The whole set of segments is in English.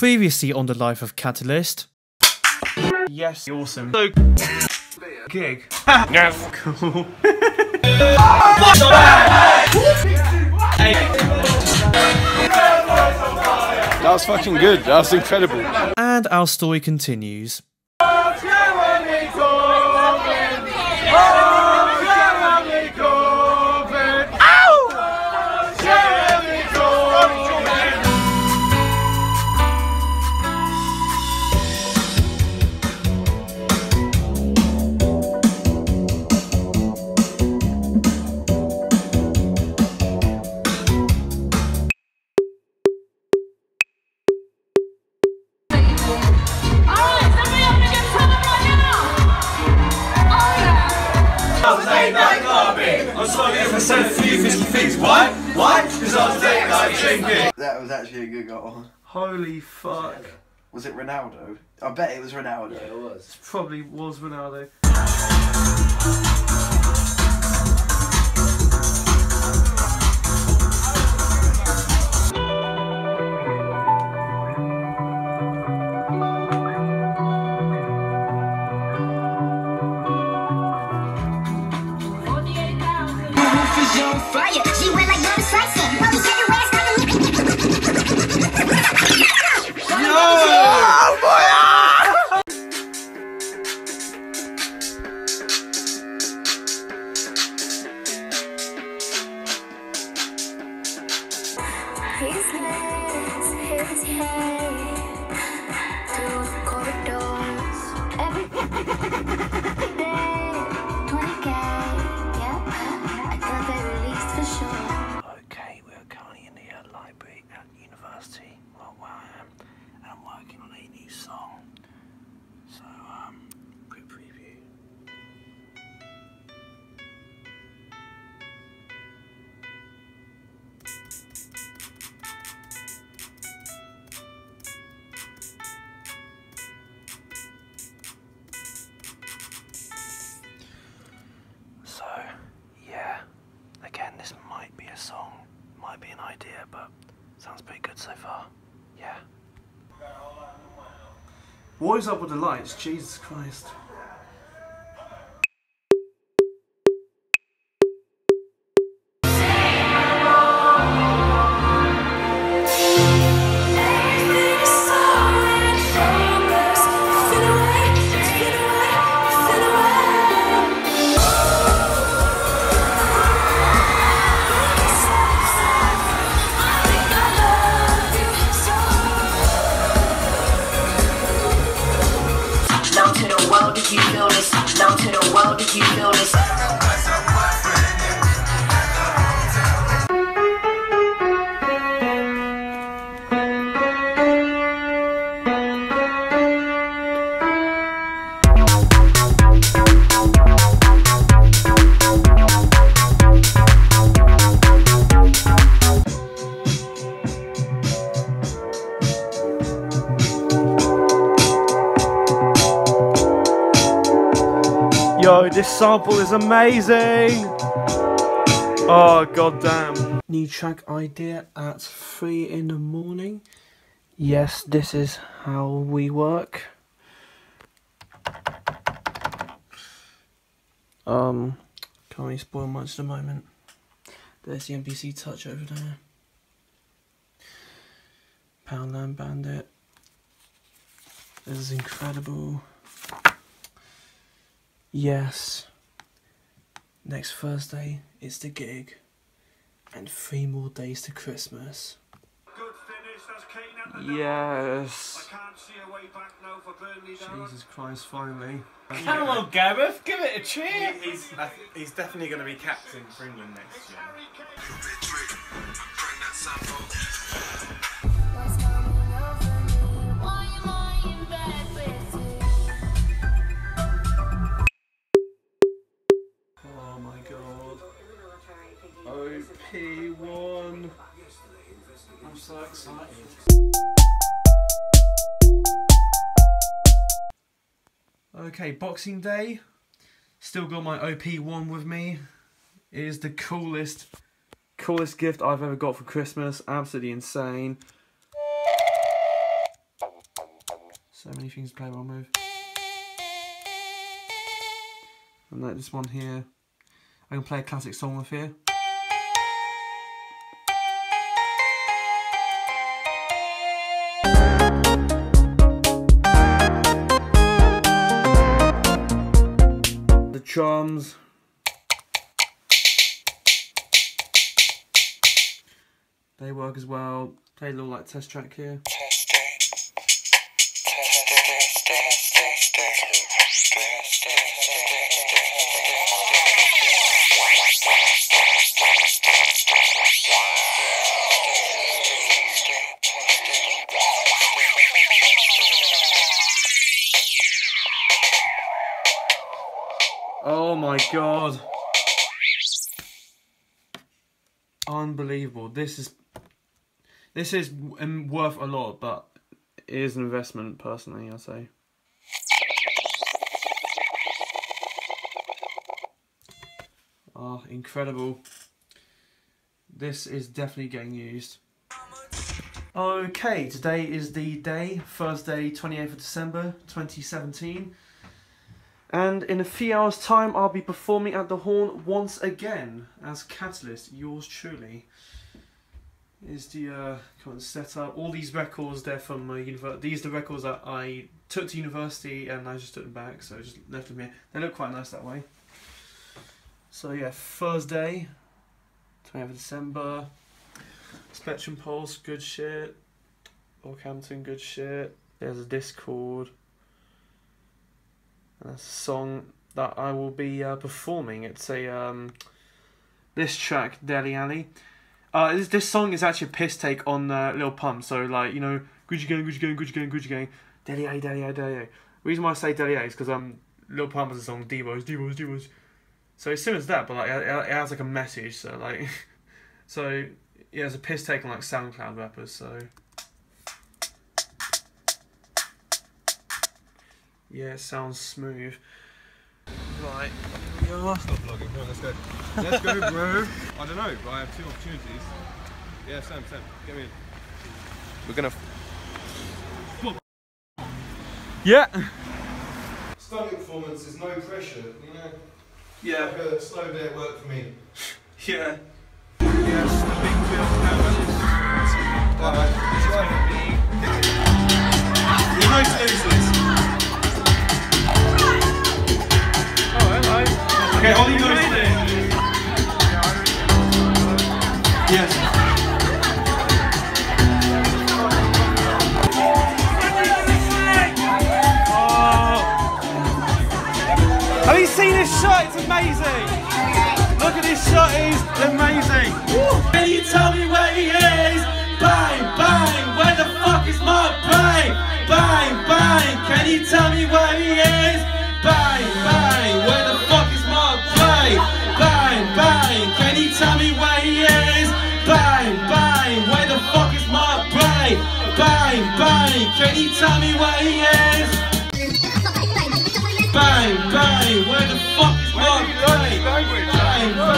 Previously on The Life of Catalyst. Yes, awesome. So gig. No. Cool. That was fucking good. That was incredible. And our story continues. That was actually a good goal. Holy fuck. Was it Ronaldo? I bet it was Ronaldo. Yeah, it was. It probably was Ronaldo. What is up with the lights? Jesus Christ. This sample is amazing! Oh, goddamn. New track idea at 3 in the morning. Yes, this is how we work. Can't really spoil much at the moment. There's the NBC Touch over there. Poundland Bandit. This is incredible. Yes, next Thursday is the gig, and 3 more days to Christmas. Good finish, that's Kane at the yes. I can't see a way back now for Burnley. Jesus Christ, finally. Come on, Gareth, give it a cheer. He's definitely going to be captain for England next year. P1. I'm so excited. Okay, Boxing Day. Still got my OP1 with me. It is the coolest gift I've ever got for Christmas. Absolutely insane. So many things to play one with. And like this one here, I can play a classic song with here. The charms. They work as well. Play a little like test track here. Oh my god. Unbelievable. This is worth a lot, but it is an investment personally, I say. Ah, oh, incredible. This is definitely getting used. Okay, today is the day, Thursday, 28th of December, 2017. And in a few hours' time, I'll be performing at The Horn once again as Catalyst, yours truly. Is the current setup. All these records, they're from my university. These are the records that I took to university and I just took them back, so I just left them here. They look quite nice that way. So yeah, Thursday, 28th of December. Spectrum Pulse, good shit. Oakhampton, good shit. There's a Discord. And that's a song that I will be performing. It's a, this track, Dele Alli. This song is actually a piss take on Lil Pump, so like, you know, Goochie Gang, Goochie Gang, Goochie Gang, Goochie Gang, Dele Alli, Dele Alli, Dele Alli. The reason why I say Dele Alli is because Lil Pump has a song, D-Boys, D-Boys, D-Boys. So it's similar to that, but like, it has like a message, so like, so yeah, it's a piss take on like SoundCloud rappers, so. Yeah, it sounds smooth. Right. Yeah. Stop vlogging, come on, let's go. Let's go, bro. I don't know, but I have two opportunities. Yeah, Sam, get me in. We're gonna... Yeah! Stomach performance is no pressure, you know? Yeah. Like a slow day at work for me. Yeah. Yes, the big deal now. Alright, it's gonna be... You're no useless. Okay, Ollie, you ready? Yes. Oh. Have you seen this shirt? It's amazing. Look at this shirt, it is amazing. Can you tell me where he is? Bang, bang, where the fuck is my bang? Bang, bang, can you tell me where he is? Bang, bang, where the fuck is my bang? Bang, bang, can you tell me where he is? Bang, bang, where the fuck is my bang? Bang, bang, can you tell me where he is? Bang, bang, where the fuck is my bang? Bang, bang, can you tell me where he is? Oh.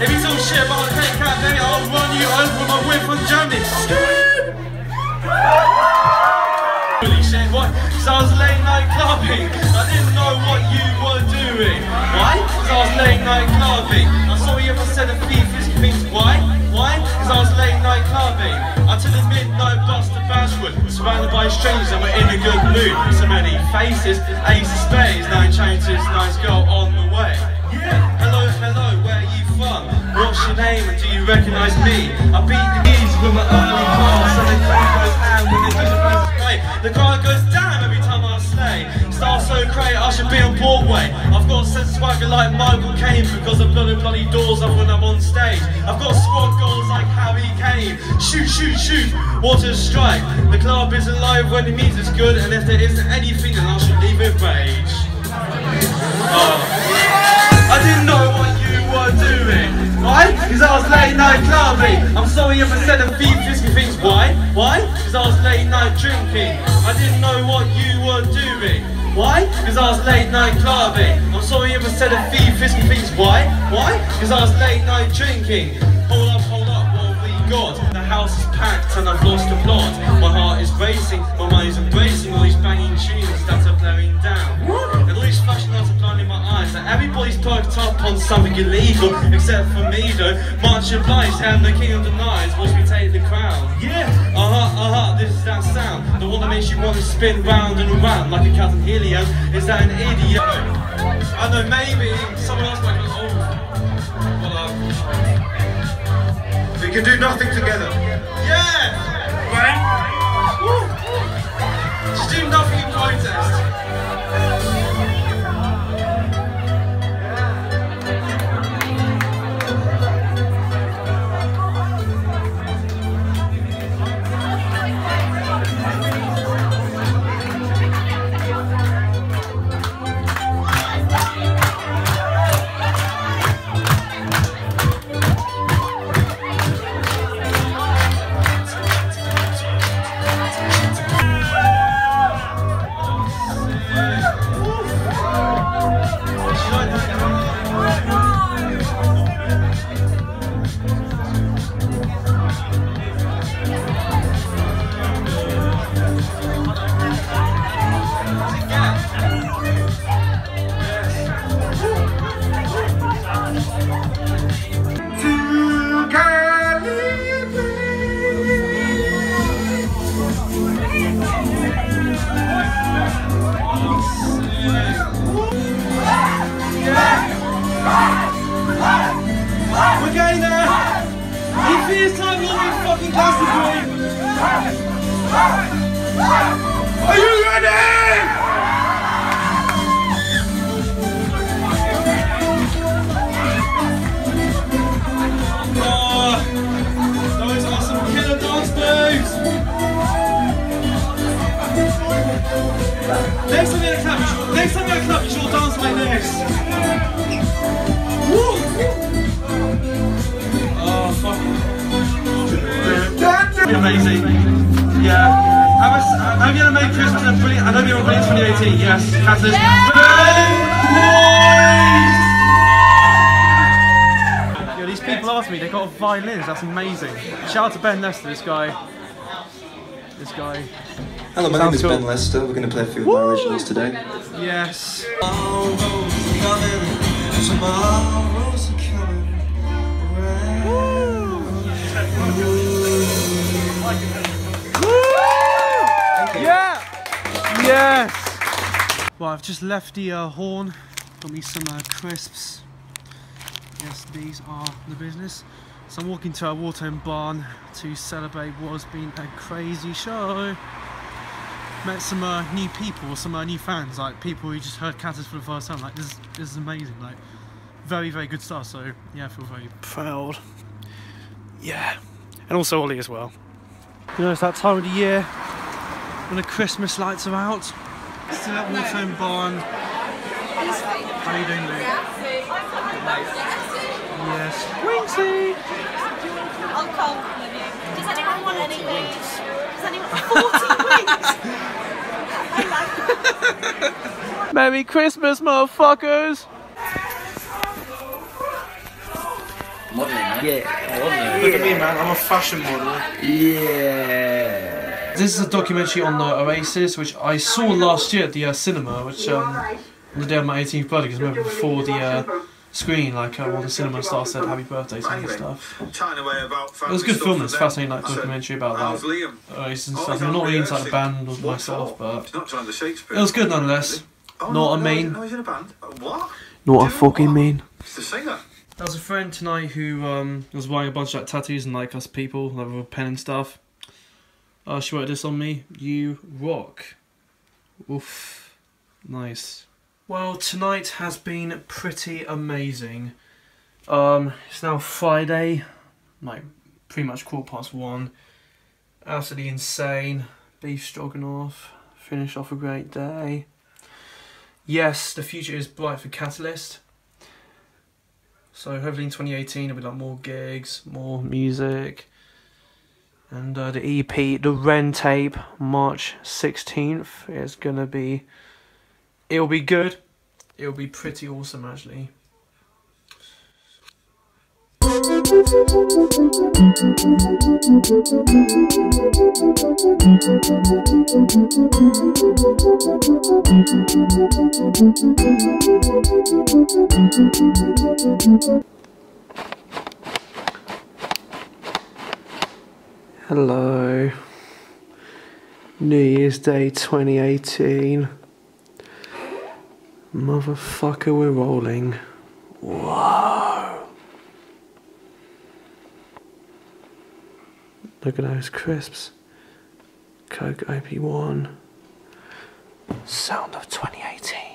If you talk shit about the fake cat, baby, I'll run you over with my whip and jam it. Holy shit, what? So I was late night clubbing. I didn't know what you were doing. Why? Because I was late night clubbing. I saw you ever said a thief is things. Why? Why? Because I was late night clubbing. I took the midnight bus to Bashwood, surrounded by strangers and we're in a good mood. So many faces, ace of spades, nine chances, nice girl on the way. Yeah. Hello, hello, where are you from? What's your name and do you recognise me? I beat the bees with my early pass and the guy goes down with his business way. The guy goes down every time I slay. Style so great, I should be on Broadway. I've got a sense of swagger like Michael Caine because I'm blowing bloody doors up when I'm on stage. I've got squad goals like Harry Kane. Shoot, shoot, shoot, what a strike. The club is alive when the music's good and if there isn't anything then I should leave it rage. I didn't know what you were doing. Why? 1 million % of beef just thinks, why? Why? Because I was late night drinking. I didn't know what you were doing. Why? Because I was late night clubbing. I'm sorry if I said a thief, fisky things. Why? Why? Because I was late night drinking. Hold up, what have we got? The house is packed and I've lost the plot. My heart is racing, my mind is embracing all these banging tunes that are blowing down. What? And all these flashing lights are blinding my eyes. Now everybody's perked up on something illegal, except for me though. March obliged, and the king of the knives watch me take the crown. Yeah! This is that sound, the one that makes you want to spin round and round like a cat in helium. Is that an idiot? I know, maybe someone else might go, oh, well, we can do nothing together. Yeah! Right? Woo. Just do nothing in protest. Shout out to Ben Nestor, this guy. Hello, my name is Ben Nestor. We're going to play a few of my originals today. Yes. Yeah! Yes! Well, I've just left the Horn. Got me some crisps. Yes, these are the business. So I'm walking to our Waterham barn to celebrate what has been a crazy show. Met some new people, some new fans, like people who just heard Catalyst for the first time. Like this is amazing. Like very, very good stuff. So yeah, I feel very proud. Yeah, and also Ollie as well. You know, it's that time of the year when the Christmas lights are out. Still at Waterham barn. How are you doing, Luke? Yes. Wingsy! I'll call with you. Does anyone want any wings? Does anyone want 40 wings? I like it. Merry Christmas, motherfuckers! Modeling, man. Yeah. Look at me, man. I'm a fashion model. Yeah. This is a documentary on the Oasis, which I saw last year at the cinema, which on the day of my 18th birthday, because I remember before the screen, like all the cinema star said happy birthday to me and stuff. It was a good film, it's fascinating, like documentary about that. Oasis and stuff. I'm not really into the band or myself, but it was good nonetheless. Not a main. Not a fucking main. There was a friend tonight who was wearing a bunch of like tattoos and like us people, like with a pen and stuff. She wrote this on me. You rock. Oof. Nice. Well, tonight has been pretty amazing. It's now Friday, like pretty much 1:15. Absolutely insane. Beef stroganoff, finish off a great day. Yes, the future is bright for Catalyst. So hopefully in 2018 there'll be like more gigs, more music, And the EP, the Wren Tape, March 16th, is gonna be, it'll be good. It'll be pretty awesome, actually. Hello, New Year's Day 2018. Motherfucker, we're rolling. Whoa. Look at those crisps. Coke OP1. Sound of 2018.